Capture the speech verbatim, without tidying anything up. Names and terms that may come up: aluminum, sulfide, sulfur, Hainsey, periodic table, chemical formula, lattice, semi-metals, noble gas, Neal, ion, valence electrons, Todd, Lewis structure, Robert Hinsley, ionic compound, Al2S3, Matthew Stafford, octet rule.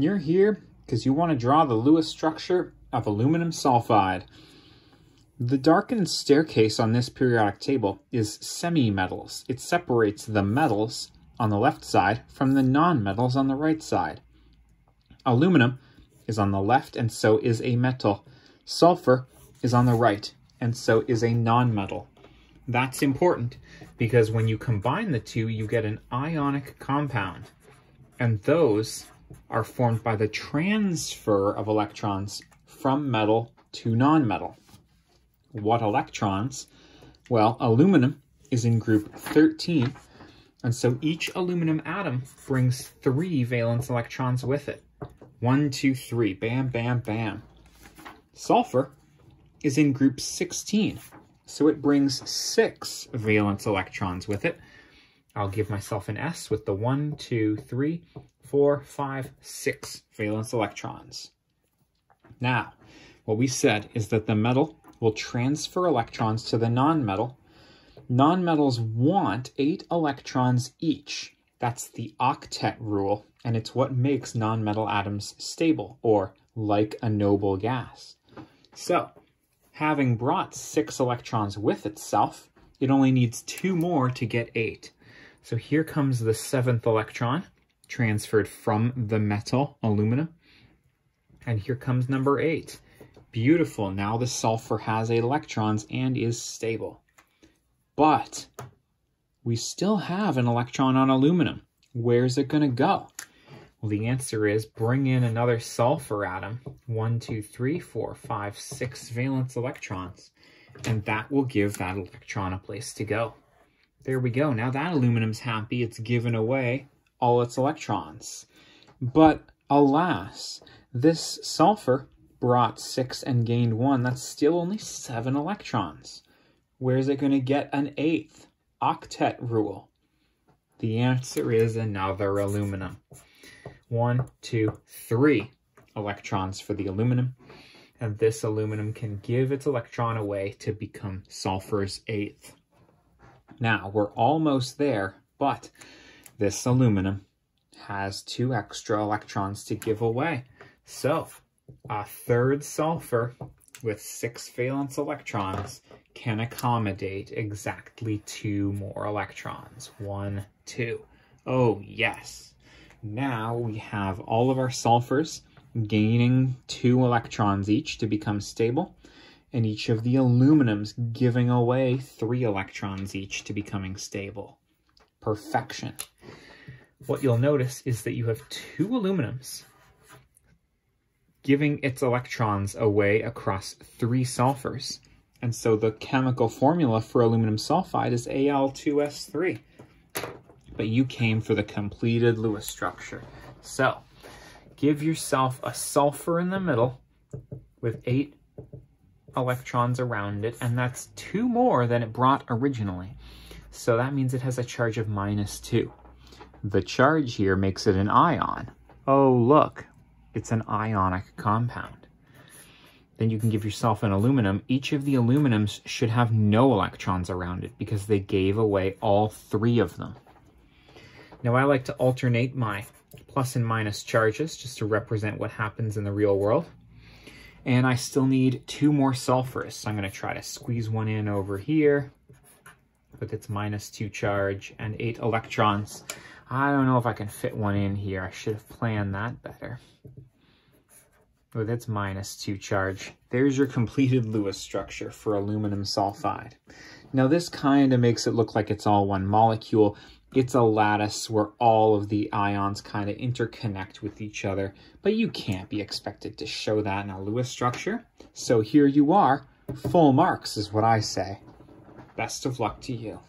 You're here because you want to draw the Lewis structure of aluminum sulfide. The darkened staircase on this periodic table is semi-metals. It separates the metals on the left side from the non-metals on the right side. Aluminum is on the left, and so is a metal. Sulfur is on the right, and so is a non-metal. That's important because when you combine the two, you get an ionic compound, and those are formed by the transfer of electrons from metal to non-metal. What electrons? Well, aluminum is in group thirteen, and so each aluminum atom brings three valence electrons with it. One, two, three, bam, bam, bam. Sulfur is in group sixteen, so it brings six valence electrons with it. I'll give myself an S with the one, two, three, four, five, six valence electrons. Now, what we said is that the metal will transfer electrons to the non-metal. Non-metals want eight electrons each. That's the octet rule, and it's what makes non-metal atoms stable, or like a noble gas. So, having brought six electrons with itself, it only needs two more to get eight. So here comes the seventh electron, transferred from the metal, aluminum, and here comes number eight. Beautiful, now the sulfur has eight electrons and is stable. But we still have an electron on aluminum. Where's it going to go? Well, the answer is bring in another sulfur atom, one, two, three, four, five, six valence electrons, and that will give that electron a place to go. There we go. Now that aluminum's happy. It's given away all its electrons. But alas, this sulfur brought six and gained one. That's still only seven electrons. Where's it going to get an eighth? Octet rule. The answer is another aluminum. One, two, three electrons for the aluminum. And this aluminum can give its electron away to become sulfur's eighth. Now, we're almost there, but this aluminum has two extra electrons to give away. So, a third sulfur with six valence electrons can accommodate exactly two more electrons. One, two. Oh, yes. Now we have all of our sulfurs gaining two electrons each to become stable, and each of the aluminums giving away three electrons each to becoming stable. Perfection. What you'll notice is that you have two aluminums giving its electrons away across three sulfurs. And so the chemical formula for aluminum sulfide is A L two S three. But you came for the completed Lewis structure. So give yourself a sulfur in the middle with eight electrons around it, and that's two more than it brought originally. So that means it has a charge of minus two. The charge here makes it an ion. Oh, look, it's an ionic compound. Then you can give yourself an aluminum. Each of the aluminums should have no electrons around it because they gave away all three of them. Now I like to alternate my plus and minus charges just to represent what happens in the real world. And I still need two more sulfurs. So I'm going to try to squeeze one in over here with its minus two charge and eight electrons. I don't know if I can fit one in here. I should have planned that better. With its minus two charge. There's your completed Lewis structure for aluminum sulfide. Now this kind of makes it look like it's all one molecule. It's a lattice where all of the ions kind of interconnect with each other, but you can't be expected to show that in a Lewis structure. So here you are. Full marks is what I say. Best of luck to you.